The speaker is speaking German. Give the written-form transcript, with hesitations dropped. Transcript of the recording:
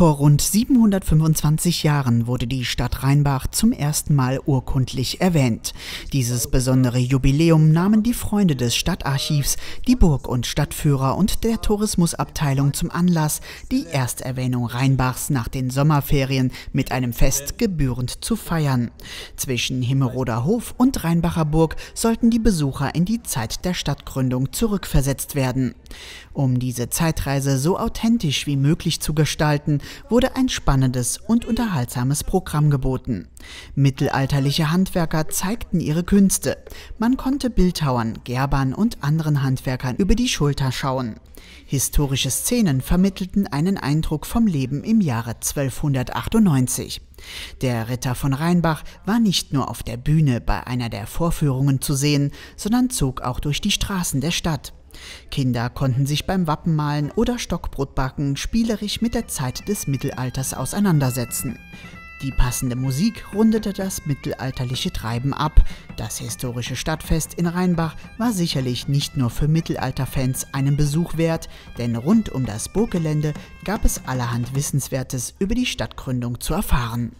Vor rund 725 Jahren wurde die Stadt Rheinbach zum ersten Mal urkundlich erwähnt. Dieses besondere Jubiläum nahmen die Freunde des Stadtarchivs, die Burg- und Stadtführer und der Tourismusabteilung zum Anlass, die Ersterwähnung Rheinbachs nach den Sommerferien mit einem Fest gebührend zu feiern. Zwischen Himmeroder Hof und Rheinbacher Burg sollten die Besucher in die Zeit der Stadtgründung zurückversetzt werden. Um diese Zeitreise so authentisch wie möglich zu gestalten, wurde ein spannendes und unterhaltsames Programm geboten. Mittelalterliche Handwerker zeigten ihre Künste. Man konnte Bildhauern, Gerbern und anderen Handwerkern über die Schulter schauen. Historische Szenen vermittelten einen Eindruck vom Leben im Jahre 1298. Der Ritter von Rheinbach war nicht nur auf der Bühne bei einer der Vorführungen zu sehen, sondern zog auch durch die Straßen der Stadt. Kinder konnten sich beim Wappenmalen oder Stockbrotbacken spielerisch mit der Zeit des Mittelalters auseinandersetzen. Die passende Musik rundete das mittelalterliche Treiben ab. Das historische Stadtfest in Rheinbach war sicherlich nicht nur für Mittelalterfans einen Besuch wert, denn rund um das Burggelände gab es allerhand Wissenswertes über die Stadtgründung zu erfahren.